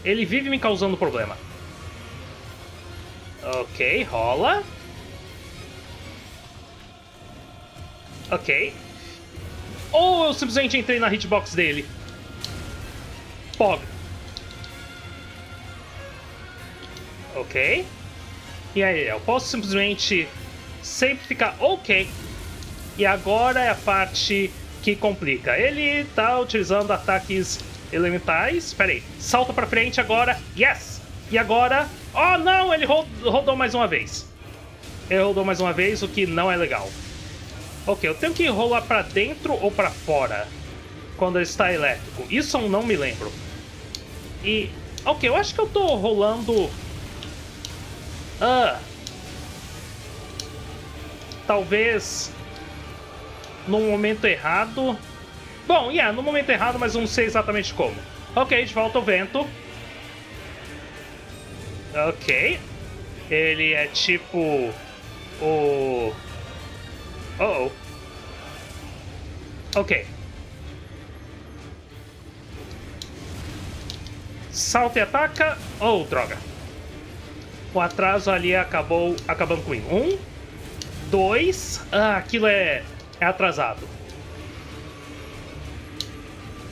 Ele vive me causando problema. Ok, rola. Ok. Ou eu simplesmente entrei na hitbox dele. Pog. Ok. E aí, eu posso simplesmente sempre ficar ok. E agora é a parte que complica. Ele tá utilizando ataques elementais. Pera aí. Salta pra frente agora. Yes! E agora... Oh, não! Ele rodou mais uma vez. Ele rodou mais uma vez, o que não é legal. Ok, eu tenho que rolar pra dentro ou pra fora quando ele está elétrico. Isso eu não me lembro. E... Ok, eu acho que eu tô rolando... Ah... Talvez... No momento errado... Bom, yeah, no momento errado, mas eu não sei exatamente como. Ok, de volta ao vento. Ok. Ele é tipo... O... Uh-oh. Ok. Salta e ataca. Oh, droga. O atraso ali acabou acabando comigo. Um. Dois. Ah, aquilo é, é atrasado.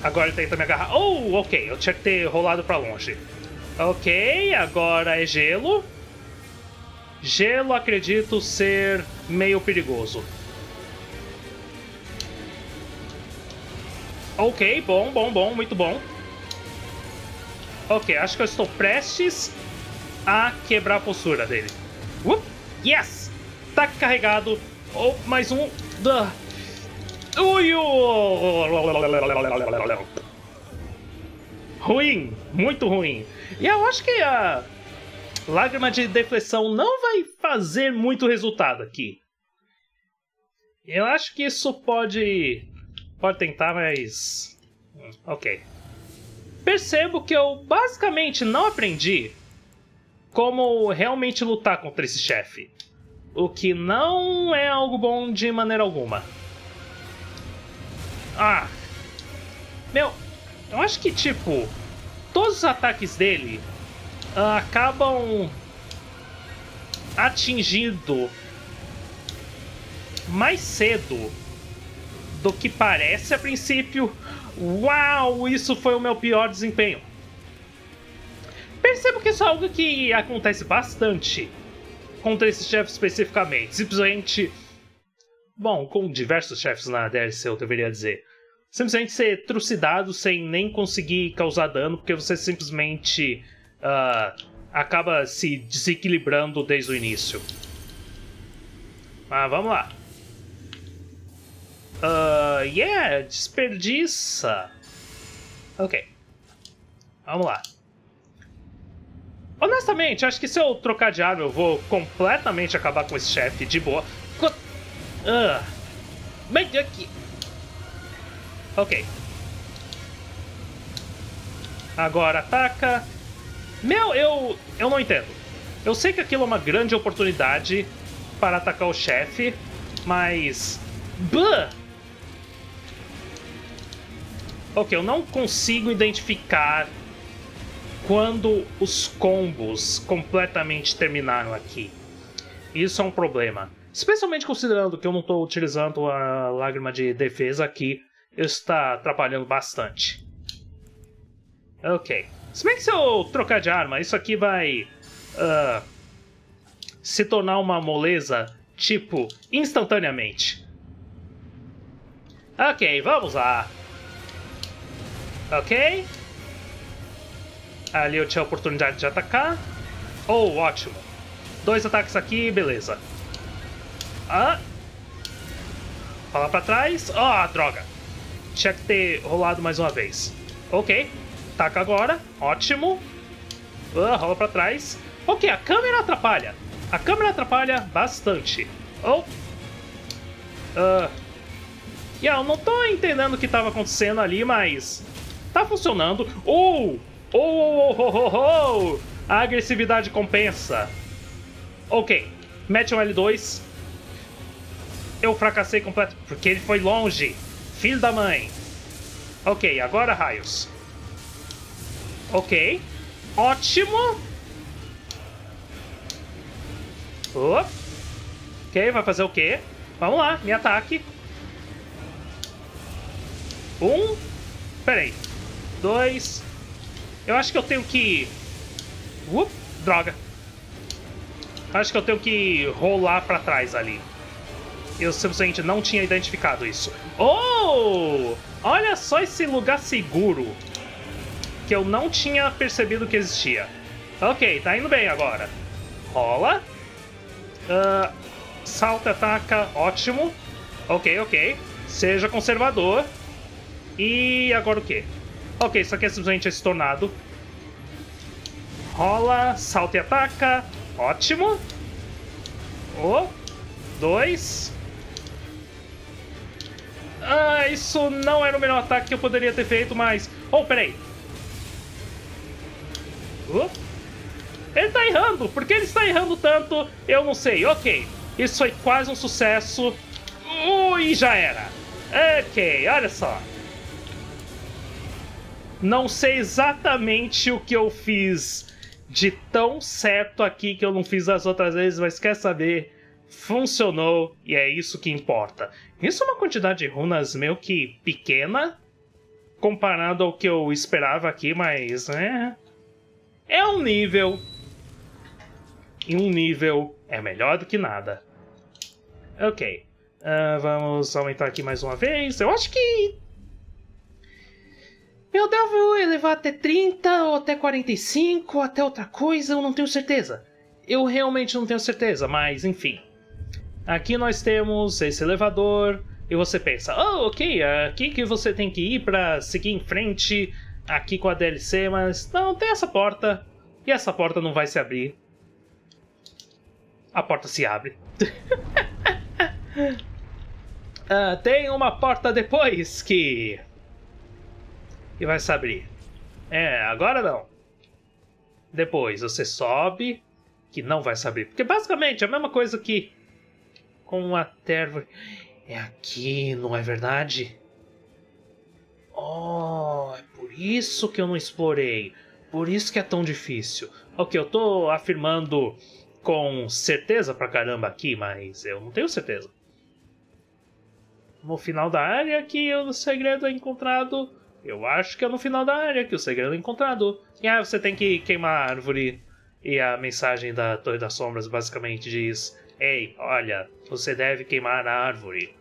Agora ele tenta me agarrar. Oh, ok. Eu tinha que ter rolado pra longe. Ok, agora é gelo. Gelo acredito ser meio perigoso. Ok, bom, bom, bom, muito bom. Ok, acho que eu estou prestes a quebrar a postura dele. Uh, yes! Tá carregado. Oh, mais um. Uh. Ui! Ruim, muito ruim. E eu acho que a lágrima de deflexão não vai fazer muito resultado aqui. Eu acho que isso pode... Pode tentar, mas... Ok. Percebo que eu basicamente não aprendi como realmente lutar contra esse chefe. O que não é algo bom de maneira alguma. Ah! Meu, eu acho que, tipo, todos os ataques dele uh, acabam atingindo mais cedo do que parece a princípio. Uau, isso foi o meu pior desempenho. Percebo que isso é algo que acontece bastante contra esse chefe especificamente. Simplesmente... Bom, com diversos chefes na D L C, eu deveria dizer. Simplesmente ser trucidado sem nem conseguir causar dano, porque você simplesmente uh, acaba se desequilibrando desde o início. Mas vamos lá. Uh, yeah, desperdiça. Ok. Vamos lá. Honestamente, acho que se eu trocar de arma eu vou completamente acabar com esse chefe de boa. Vem uh, aqui. Ok. Agora ataca. Meu, eu, eu não entendo. Eu sei que aquilo é uma grande oportunidade para atacar o chefe, mas... Blah. Ok, eu não consigo identificar quando os combos completamente terminaram aqui. Isso é um problema. Especialmente considerando que eu não estou utilizando a lágrima de defesa aqui. Isso está atrapalhando bastante. Ok. Se bem que se eu trocar de arma, isso aqui vai uh, se tornar uma moleza, tipo, instantaneamente. Ok, vamos lá. Ok. Ali eu tinha a oportunidade de atacar. Oh, ótimo. Dois ataques aqui, beleza. Ah. Fala pra trás. Ah, droga. Tinha que ter rolado mais uma vez. Ok. Taca agora. Ótimo. Ah, rola pra trás. Ok, a câmera atrapalha. A câmera atrapalha bastante. Oh. Ah. Uh. Yeah, eu não tô entendendo o que tava acontecendo ali, mas tá funcionando. Oh! Oh, oh, oh, oh, oh, oh. A agressividade compensa. Ok. Mete um L dois. Eu fracassei completo. Porque ele foi longe. Filho da mãe. Ok, agora raios. Ok. Ótimo. Opa. Ok, vai fazer o quê? Vamos lá, me ataque. Um. Peraí. Dois. Eu acho que eu tenho que... Uh, droga. Acho que eu tenho que rolar pra trás ali. Eu simplesmente não tinha identificado isso. Oh! Olha só esse lugar seguro. Que eu não tinha percebido que existia. Ok, tá indo bem agora. Rola. Uh, salta, ataca. Ótimo. Ok, ok. Seja conservador. E agora o quê? Ok, isso aqui é simplesmente esse tornado. Rola, salta e ataca. Ótimo. Um, dois. Ah, isso não era o melhor ataque que eu poderia ter feito, mas... Oh, peraí. Uh. Ele tá errando. Por que ele está errando tanto? Eu não sei. Ok. Isso foi quase um sucesso. Ui, uh, já era. Ok, olha só. Não sei exatamente o que eu fiz de tão certo aqui que eu não fiz as outras vezes, mas quer saber? Funcionou e é isso que importa. Isso é uma quantidade de runas meio que pequena comparado ao que eu esperava aqui, mas é, é um nível. E um nível é melhor do que nada. Ok, uh, vamos aumentar aqui mais uma vez. Eu acho que eu devo elevar até trinta ou até quarenta e cinco, até outra coisa, eu não tenho certeza. Eu realmente não tenho certeza, mas enfim. Aqui nós temos esse elevador e você pensa, oh, ok, aqui que você tem que ir para seguir em frente aqui com a D L C, mas não, tem essa porta e essa porta não vai se abrir. A porta se abre. uh, tem uma porta depois que... E vai se abrir. É, agora não. Depois você sobe, que não vai se abrir. Porque basicamente é a mesma coisa que com a terra. É aqui, não é verdade? Oh, é por isso que eu não explorei. Por isso que é tão difícil. Ok, eu tô afirmando com certeza pra caramba aqui, mas eu não tenho certeza. No final da área que o segredo é encontrado... Eu acho que é no final da área que o segredo é encontrado. E aí você tem que queimar a árvore. E a mensagem da Torre das Sombras basicamente diz... Ei, olha, você deve queimar a árvore.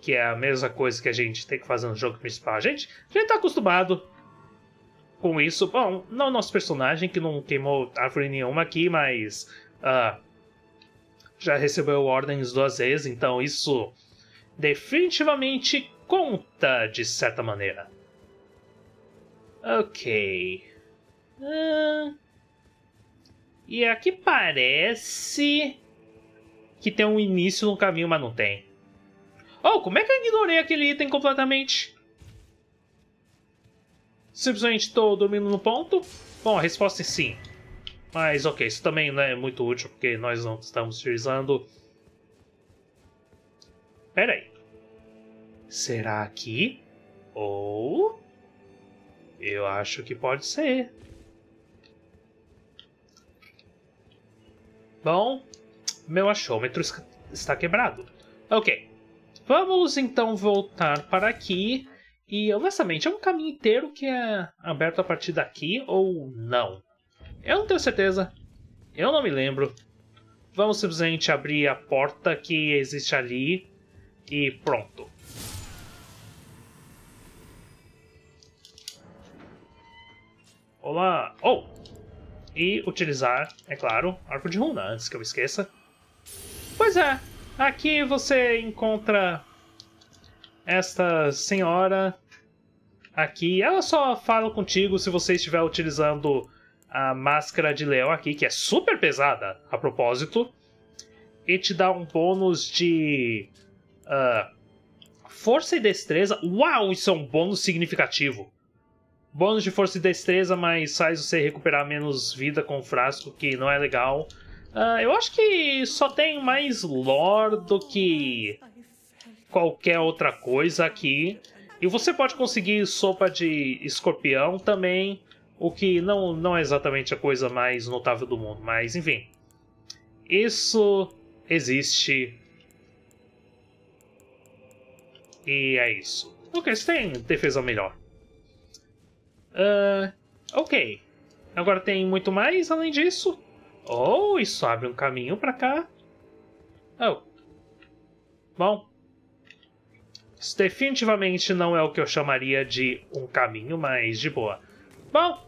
Que é a mesma coisa que a gente tem que fazer no jogo principal. A gente, a gente tá acostumado com isso. Bom, não o nosso personagem que não queimou árvore nenhuma aqui, mas... Uh, já recebeu ordens duas vezes, então isso definitivamente... Conta, de certa maneira. Ok. Uh... E aqui parece que tem um início no caminho, mas não tem. Oh, como é que eu ignorei aquele item completamente? Simplesmente estou dormindo no ponto? Bom, a resposta é sim. Mas ok, isso também não é muito útil, porque nós não estamos utilizando... Pera aí. Será aqui? Ou... Eu acho que pode ser. Bom, meu achômetro está quebrado. Ok. Vamos então voltar para aqui. E honestamente, é um caminho inteiro que é aberto a partir daqui ou não? Eu não tenho certeza. Eu não me lembro. Vamos simplesmente abrir a porta que existe ali. E pronto. Olá! Oh! E utilizar, é claro, arco de runa, antes que eu esqueça. Pois é, aqui você encontra esta senhora aqui. Ela só fala contigo se você estiver utilizando a máscara de leão aqui, que é super pesada, a propósito. E te dá um bônus de uh, força e destreza. Uau, isso é um bônus significativo. Bônus de força e destreza, mas faz você recuperar menos vida com o frasco, que não é legal. Uh, eu acho que só tem mais lore do que qualquer outra coisa aqui. E você pode conseguir sopa de escorpião também, o que não, não é exatamente a coisa mais notável do mundo, mas enfim. Isso existe. E é isso. Ok, você tem defesa melhor. Uh, ok. Agora tem muito mais além disso. Oh, isso abre um caminho pra cá. Oh. Bom. Isso definitivamente não é o que eu chamaria de um caminho, mas de boa. Bom,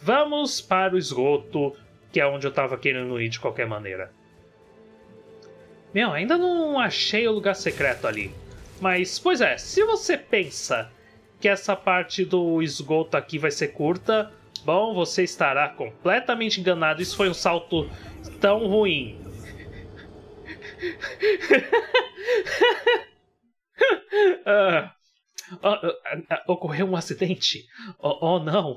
vamos para o esgoto, que é onde eu tava querendo ir de qualquer maneira. Meu, ainda não achei o lugar secreto ali. Mas, pois é, se você pensa que essa parte do esgoto aqui vai ser curta, bom, você estará completamente enganado. Isso foi um salto tão ruim. Uh, uh, uh, uh, uh, ocorreu um acidente? Oh, oh não!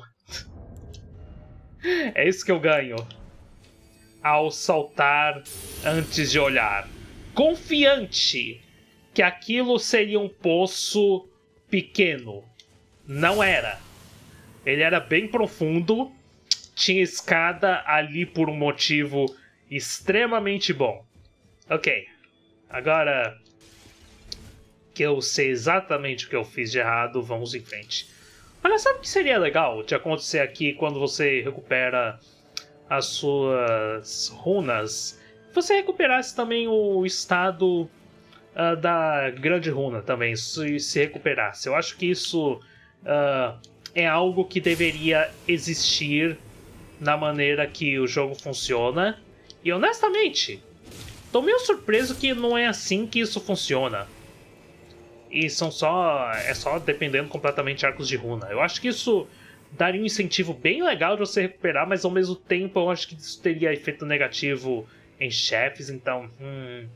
É isso que eu ganho ao saltar antes de olhar, confiante que aquilo seria um poço pequeno. Não era. Ele era bem profundo, tinha escada ali por um motivo extremamente bom. Ok, agora que eu sei exatamente o que eu fiz de errado, vamos em frente. Olha, sabe o que seria legal de acontecer aqui quando você recupera as suas runas? Você recuperasse também o estado uh, da grande runa também, se, se recuperasse. Eu acho que isso uh, é algo que deveria existir na maneira que o jogo funciona. E honestamente, tô meio surpreso que não é assim que isso funciona. E são só, é só dependendo completamente de arcos de runa. Eu acho que isso daria um incentivo bem legal de você recuperar, mas ao mesmo tempo eu acho que isso teria efeito negativo em chefes, então... Hum.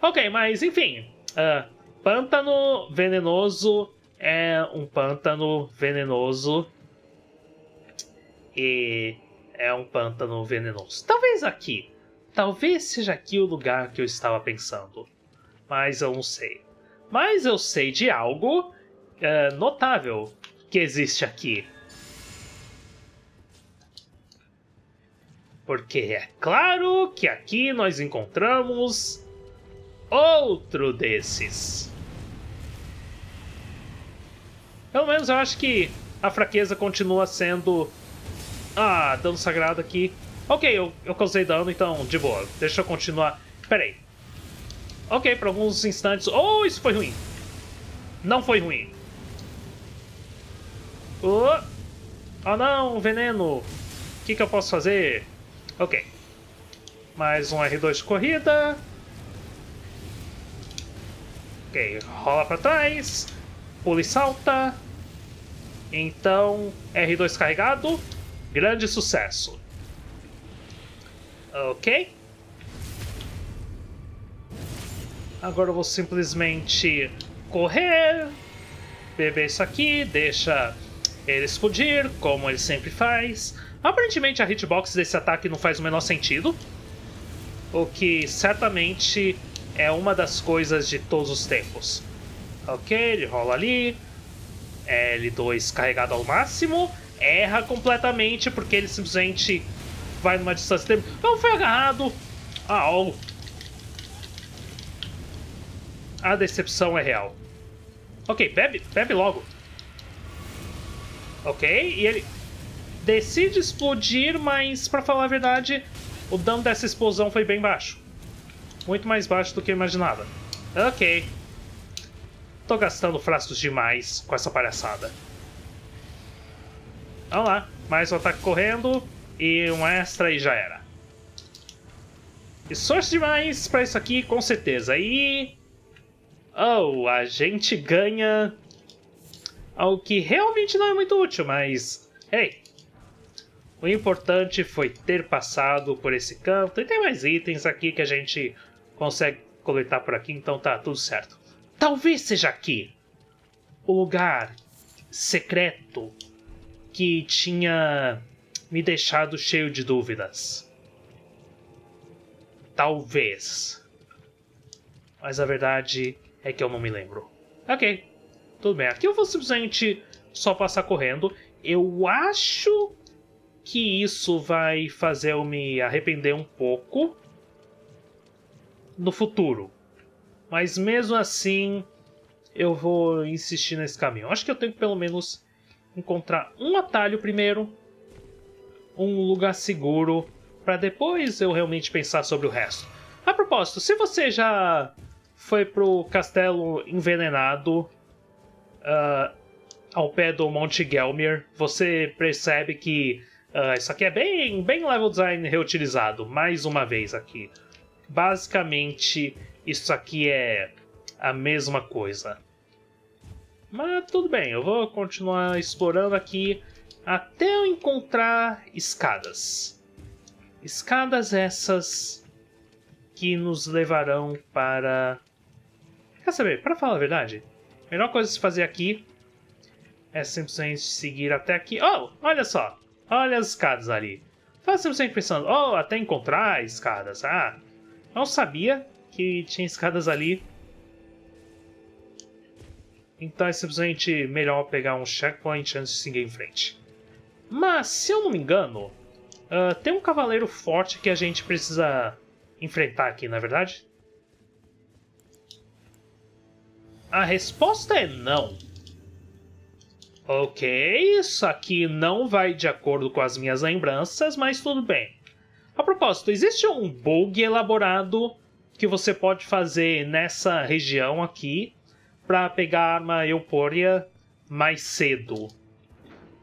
Ok, mas enfim. Uh, pântano venenoso é um pântano venenoso. E é um pântano venenoso. Talvez aqui. Talvez seja aqui o lugar que eu estava pensando. Mas eu não sei. Mas eu sei de algo uh, notável que existe aqui. Porque é claro que aqui nós encontramos outro desses. Pelo menos eu acho que a fraqueza continua sendo... Ah, dano sagrado aqui. Ok, eu, eu causei dano, então de boa. Deixa eu continuar. Peraí. Ok, por alguns instantes... Oh, isso foi ruim. Não foi ruim. Oh, oh não, veneno. O que, que eu posso fazer? Ok. Mais um R dois de corrida. Ok, rola pra trás. Pula e salta. Então, R dois carregado. Grande sucesso. Ok. Agora eu vou simplesmente correr, beber isso aqui, deixa ele explodir, como ele sempre faz. Aparentemente a hitbox desse ataque não faz o menor sentido, o que certamente é uma das coisas de todos os tempos. Ok, ele rola ali, L dois carregado ao máximo, erra completamente porque ele simplesmente vai numa distância... Não, foi agarrado! Ah, oh. A decepção é real. Ok, bebe, bebe logo. Ok, e ele decide explodir, mas pra falar a verdade, o dano dessa explosão foi bem baixo. Muito mais baixo do que eu imaginava. Ok. Tô gastando frascos demais com essa palhaçada. Vamos lá, mais um ataque correndo e um extra e já era. E sorte demais pra isso aqui, com certeza. E... Oh, a gente ganha algo que realmente não é muito útil, mas... Hey! O importante foi ter passado por esse canto. E tem mais itens aqui que a gente consegue coletar por aqui, então tá tudo certo. Talvez seja aqui o lugar secreto que tinha me deixado cheio de dúvidas. Talvez. Mas a verdade é que eu não me lembro. Ok, tudo bem. Aqui eu vou simplesmente só passar correndo. Eu acho que isso vai fazer eu me arrepender um pouco no futuro. Mas mesmo assim, eu vou insistir nesse caminho. Acho que eu tenho que pelo menos encontrar um atalho primeiro, um lugar seguro, para depois eu realmente pensar sobre o resto. A propósito, se você já foi pro castelo envenenado uh, ao pé do Monte Gelmir, você percebe que uh, isso aqui é bem, bem level design reutilizado, mais uma vez aqui. Basicamente, isso aqui é a mesma coisa. Mas tudo bem, eu vou continuar explorando aqui até eu encontrar escadas. Escadas essas que nos levarão para... Quer saber, para falar a verdade, a melhor coisa de se fazer aqui é simplesmente seguir até aqui. Oh, olha só, olha as escadas ali. Tava simplesmente pensando, oh, até encontrar escadas. Ah, não sabia que tinha escadas ali. Então é simplesmente melhor pegar um checkpoint antes de seguir em frente. Mas, se eu não me engano, uh, tem um cavaleiro forte que a gente precisa enfrentar aqui, não é verdade? A resposta é não. Ok, isso aqui não vai de acordo com as minhas lembranças, mas tudo bem. A propósito, existe um bug elaborado que você pode fazer nessa região aqui para pegar a arma Eupória mais cedo.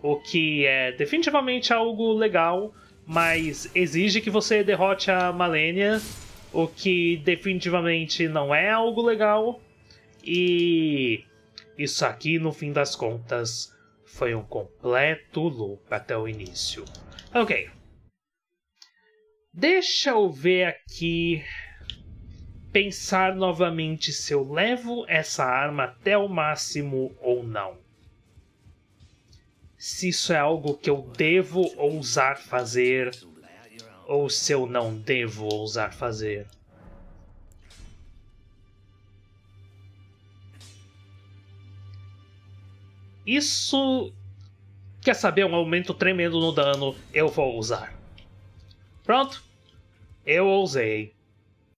O que é definitivamente algo legal, mas exige que você derrote a Malenia, o que definitivamente não é algo legal. E isso aqui, no fim das contas, foi um completo loop até o início. Ok. Deixa eu ver aqui... Pensar novamente se eu levo essa arma até o máximo ou não. Se isso é algo que eu devo ousar fazer ou se eu não devo ousar fazer. Isso, quer saber, um aumento tremendo no dano, eu vou ousar. Pronto, eu ousei.